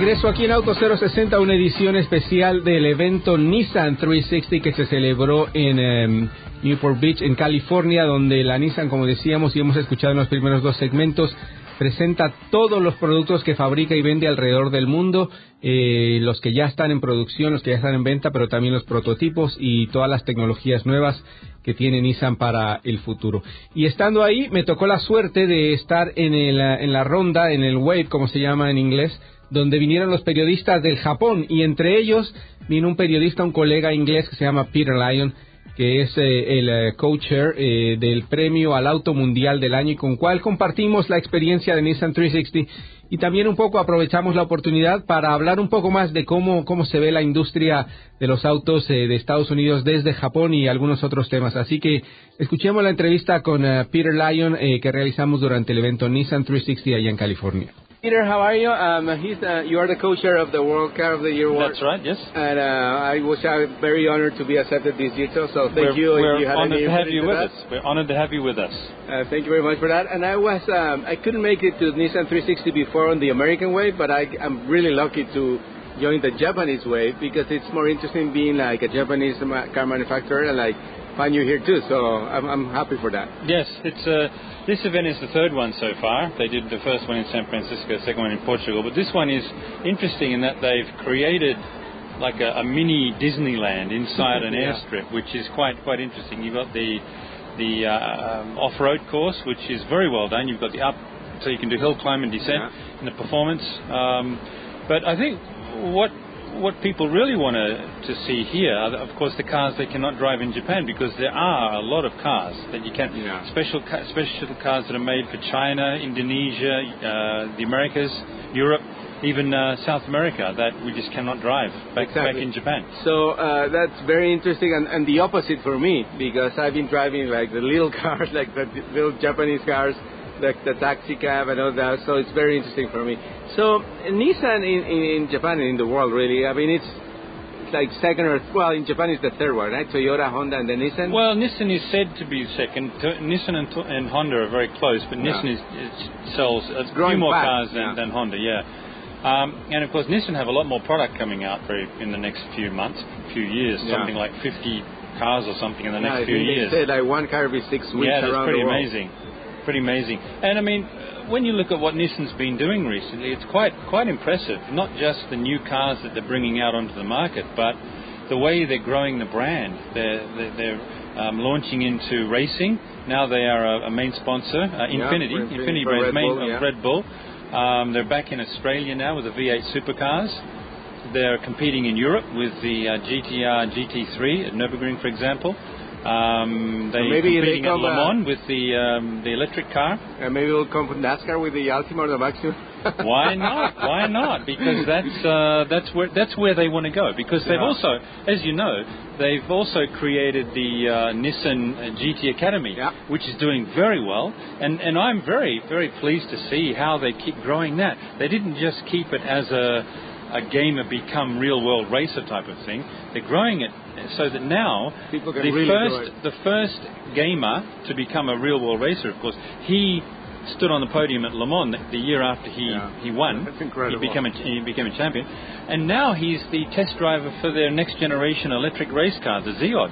regreso aquí en Auto 060, una edición especial del evento Nissan 360 que se celebró en Newport Beach, en California, donde la Nissan, como decíamos y hemos escuchado en los primeros dos segmentos, presenta todos los productos que fabrica y vende alrededor del mundo, los que ya están en producción, los que ya están en venta, pero también los prototipos y todas las tecnologías nuevas que tiene Nissan para el futuro. Y estando ahí, me tocó la suerte de estar en la ronda, en el wave, como se llama en inglés, donde vinieron los periodistas del Japón, y entre ellos vino un periodista, un colega inglés que se llama Peter Lyon, que es el co-chair del premio al auto mundial del año, y con cual compartimos la experiencia de Nissan 360, y también un poco aprovechamos la oportunidad para hablar un poco más de cómo se ve la industria de los autos de Estados Unidos desde Japón y algunos otros temas. Así que escuchemos la entrevista con Peter Lyon que realizamos durante el evento Nissan 360 allá en California. Peter, how are you? You are the co-chair of the World Car of the Year Award. That's right, yes. And I'm very honored to be accepted this year, so thank you. We're honored to have you with us. We're honored to have you with us. Thank you very much for that. And I couldn't make it to Nissan 360 before on the American wave, but I'm really lucky to join the Japanese wave because it's more interesting being like a Japanese car manufacturer and like find you here too. So I'm happy for that. Yes, it's this event is the third one so far. They did the first one in San Francisco, the second one in Portugal, but this one is interesting in that they've created like a mini Disneyland inside an airstrip, which is quite interesting. You've got the off-road course, which is very well done. You've got the up, so you can do hill climb and descent, and the performance. But I think what people really want to see here are, of course, the cars they cannot drive in Japan, because there are a lot of cars that you can't. Yeah. Special cars that are made for China, Indonesia, the Americas, Europe, even South America, that we just cannot drive back in Japan. So that's very interesting, and the opposite for me, because I've been driving like the little cars, like the little Japanese cars, like the taxi cab and all that, so it's very interesting for me. So Nissan in Japan and in the world, really, I mean, it's like second or, well, in Japan it's the third one, right? Toyota, Honda, and then Nissan? Well, Nissan is said to be second. Nissan and Honda are very close, but Nissan sells a few more cars than Honda, yeah. And of course Nissan have a lot more product coming out in the next few months, few years, something like 50 cars or something in the next few years. They say like one car every 6 weeks around the world. Yeah, that's pretty amazing. And I mean, when you look at what Nissan's been doing recently, it's quite impressive, not just the new cars that they're bringing out onto the market, but the way they're growing the brand. They're launching into racing. Now they are a main sponsor, Infiniti brand, main of Red Bull. They're back in Australia now with the V8 supercars. They're competing in Europe with the GTR GT3 at Nürburgring, for example. They're competing at Le Mans with the electric car. And maybe we'll come from NASCAR with the Altima or the Maxima. Why not? Why not? Because that's where they want to go. Because they've also, as you know, they've also created the Nissan GT Academy, which is doing very well. And I'm very, very pleased to see how they keep growing that. They didn't just keep it as a game of become real-world racer type of thing. They're growing it so that now the first gamer to become a real-world racer, of course, he stood on the podium at Le Mans the year after he won. That's incredible. He became a champion. And now he's the test driver for their next-generation electric race car, the Z-Od.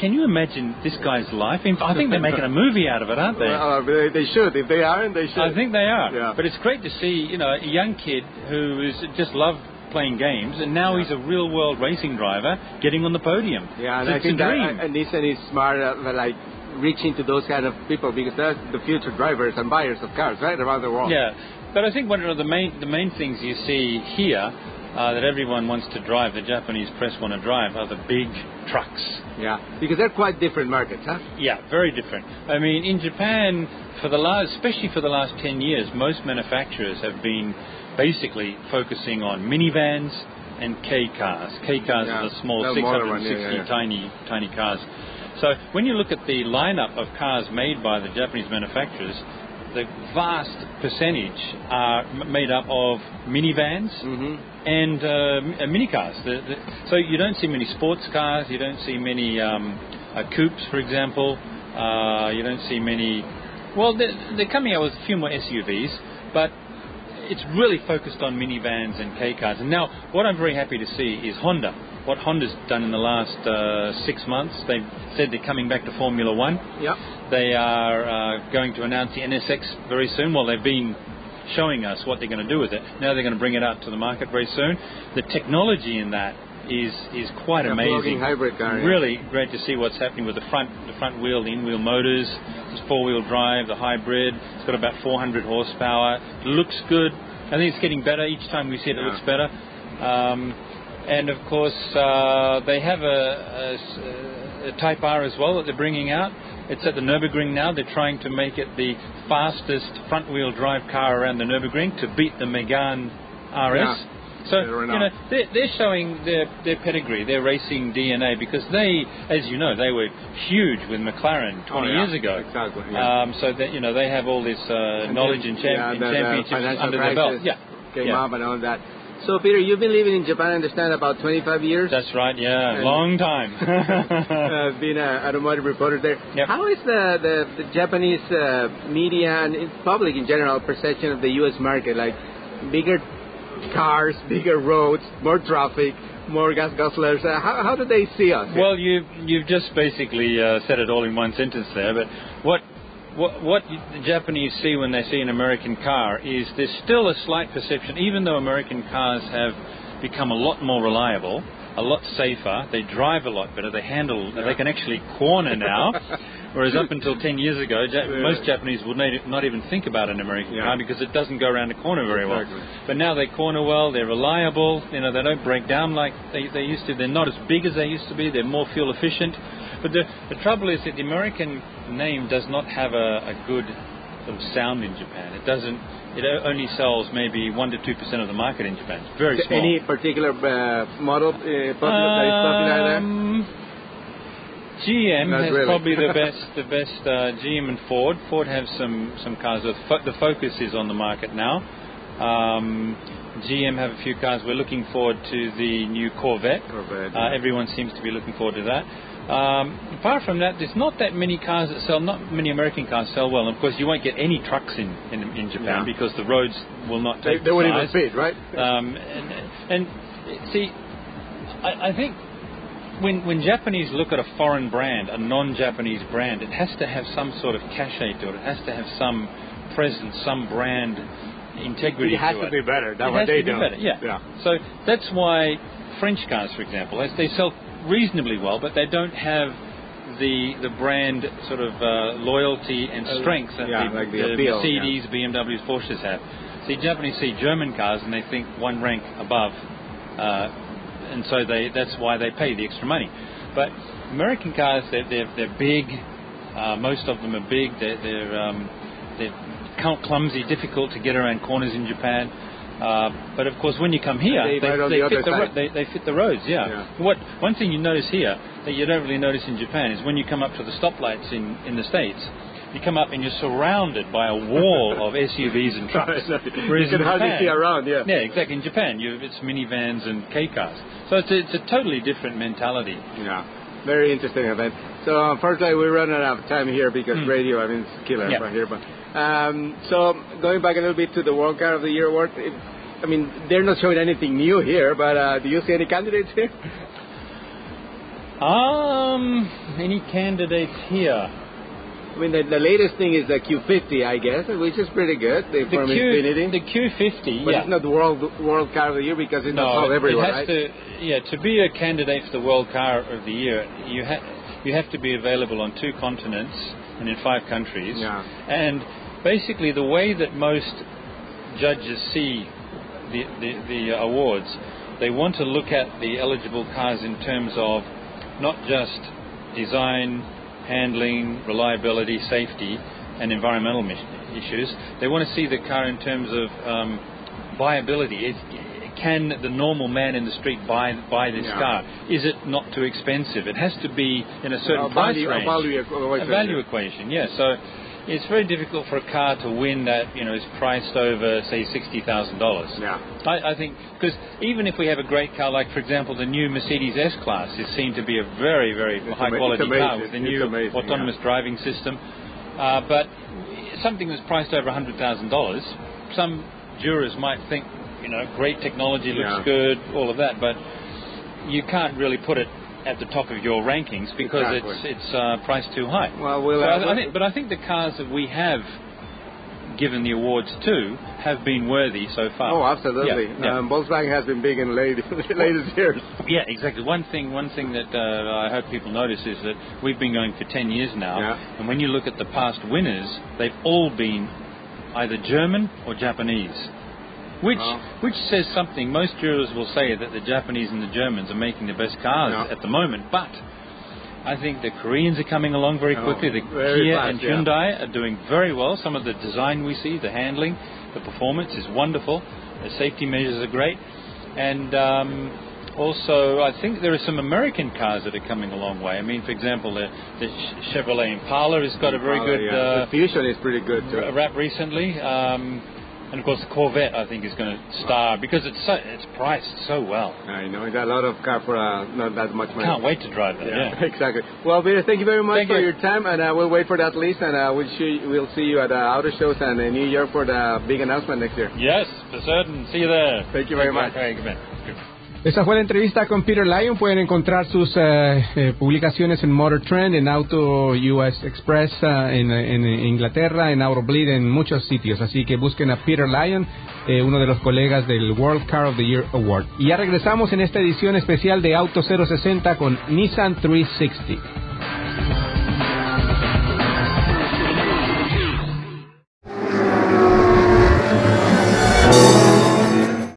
Can you imagine this guy's life? I think they're making a movie out of it, aren't they? Well, they should. If they aren't, they should. I think they are. Yeah. But it's great to see, you know, a young kid who just loved playing games, and now he's a real-world racing driver getting on the podium. Yeah, so and I think that Nissan is smart at like reaching to those kind of people, because that's the future drivers and buyers of cars, right, around the world. Yeah, but I think one of the main things you see here that everyone wants to drive, the Japanese press want to drive, are the big trucks. Yeah, because they're quite different markets, huh? Yeah, very different. I mean, in Japan, especially for the last 10 years, most manufacturers have been basically focusing on minivans and K cars. K cars are the small 660 tiny cars. So when you look at the lineup of cars made by the Japanese manufacturers, the vast percentage are made up of minivans and minicars. So you don't see many sports cars, you don't see many coupes, for example, you don't see many... Well, they're coming out with a few more SUVs, but it's really focused on minivans and K cars. And now what I'm very happy to see is Honda. What Honda's done in the last 6 months, they've said they're coming back to Formula 1. Yep. They are going to announce the NSX very soon. Well, they've been showing us what they're going to do with it. Now they're going to bring it out to the market very soon. The technology in that is quite amazing. Hybrid car, yeah. Really great to see what's happening with the front wheel, the in-wheel motors, the four-wheel drive, the hybrid. It's got about 400 horsepower. It looks good. I think it's getting better each time we see it. Yeah. It looks better. And of course, they have a Type R as well that they're bringing out. It's at the Nürburgring now. They're trying to make it the fastest front-wheel drive car around the Nürburgring to beat the Megane RS. Yeah. So, you know, they're showing their pedigree, their racing DNA, because they, as you know, they were huge with McLaren 20 years ago. Exactly, yeah. So, that, you know, they have all this knowledge and championships under their belt. Yeah, came up and all that. So, Peter, you've been living in Japan, I understand, about 25 years? That's right, yeah, and long time. Being an automotive reporter there. Yep. How is the Japanese media and public in general perception of the U.S. market? Like, bigger cars, bigger roads, more traffic, more gas guzzlers. How do they see us? Well, you've just basically said it all in one sentence there. But what the Japanese see when they see an American car is there's still a slight perception, even though American cars have become a lot more reliable, a lot safer, they drive a lot better, they handle, yeah. They can actually corner now. Whereas up until 10 years ago, most Japanese would not even think about an American car because it doesn't go around a corner very well. Exactly. But now they corner well, they're reliable, you know, they don't break down like they used to, they're not as big as they used to be, they're more fuel efficient. But the trouble is that the American name does not have a good sort of sound in Japan. It doesn't. It only sells maybe 1 to 2% of the market in Japan. It's very small. Any particular model that is popular there? GM is really probably the best. GM and Ford. Ford have some cars. The Focus is on the market now. GM have a few cars. We're looking forward to the new Corvette. Yeah. Everyone seems to be looking forward to that. Apart from that, there's not that many cars that sell. Not many American cars sell well. And of course, you won't get any trucks in Japan because the roads will not take. They wouldn't even fit, right? And see, I think when Japanese look at a foreign brand, a non-Japanese brand, it has to have some sort of cachet to it. It has to have some presence, some brand integrity. It has to be better. That's what they do. Yeah. So that's why French cars, for example, as they sell reasonably well, but they don't have the brand sort of loyalty and strength that the Mercedes, BMWs, Porsches have. See, Japanese see German cars and they think one rank above, and so that's why they pay the extra money. But American cars, they're big. Most of them are big. They're clumsy, difficult to get around corners in Japan. But of course, when you come here, they fit the roads. Yeah. One thing you notice here that you don't really notice in Japan is when you come up to the stoplights in the States, you come up and you're surrounded by a wall of SUVs and trucks. Whereas you can hardly see around. Yeah. Yeah, exactly. In Japan, it's minivans and K cars. So it's a totally different mentality. Yeah. Very interesting event. So unfortunately, we're running out of time here because radio, I mean, it's killer right here, but. So going back a little bit to the World Car of the Year Award, I mean, they're not showing anything new here, but do you see any candidates here? Any candidates here? I mean, the latest thing is the Q50, I guess, which is pretty good. Infiniti. The Q50, but it's not the World Car of the Year because it's not sold everywhere, right? To be a candidate for the World Car of the Year, you have to be available on 2 continents and in 5 countries. Yeah. And basically, the way that most judges see the awards, they want to look at the eligible cars in terms of not just design, handling, reliability, safety, and environmental issues. They want to see the car in terms of viability. Can the normal man in the street buy this car? Is it not too expensive? It has to be in a certain price range. A value equation, yes. Yeah. So it's very difficult for a car to win that, you know, is priced over, say, $60,000. Yeah. I think, because even if we have a great car, like, for example, the new Mercedes S-Class is seen to be a very, very high-quality car with the new autonomous driving system. But something that's priced over $100,000, some jurors might think, you know, great technology, looks good, all of that, but you can't really put it at the top of your rankings because it's priced too high. Well, I think the cars that we have given the awards to have been worthy so far. Oh, absolutely. Yeah. Volkswagen has been big in the latest years. Yeah, exactly. One thing that I hope people notice is that we've been going for 10 years now, and when you look at the past winners, they've all been either German or Japanese, which says something. Most jurors will say that the Japanese and the Germans are making the best cars at the moment, but I think the Koreans are coming along very quickly. The Kia and Hyundai are doing very well. Some of the design we see, the handling, the performance is wonderful. The safety measures are great. And also, I think there are some American cars that are coming a long way. I mean, for example, the Chevrolet Impala has got a very good... the Fusion is pretty good, too. ...rap recently. And, of course, the Corvette, I think, is going to star because it's priced so well. I know. It's a lot of car for not that much money. Can't wait to drive that, exactly. Well, Peter, thank you very much for your time, and we'll wait for that list, and we'll see you at auto shows and in New York for the big announcement next year. Yes, for certain. See you there. Thank you very much. Thank you. Esta fue la entrevista con Peter Lyon. Pueden encontrar sus publicaciones en Motor Trend, en Auto US Express, en Inglaterra, en Autobleed, en muchos sitios. Así que busquen a Peter Lyon, uno de los colegas del World Car of the Year Award. Y ya regresamos en esta edición especial de Auto 060 con Nissan 360.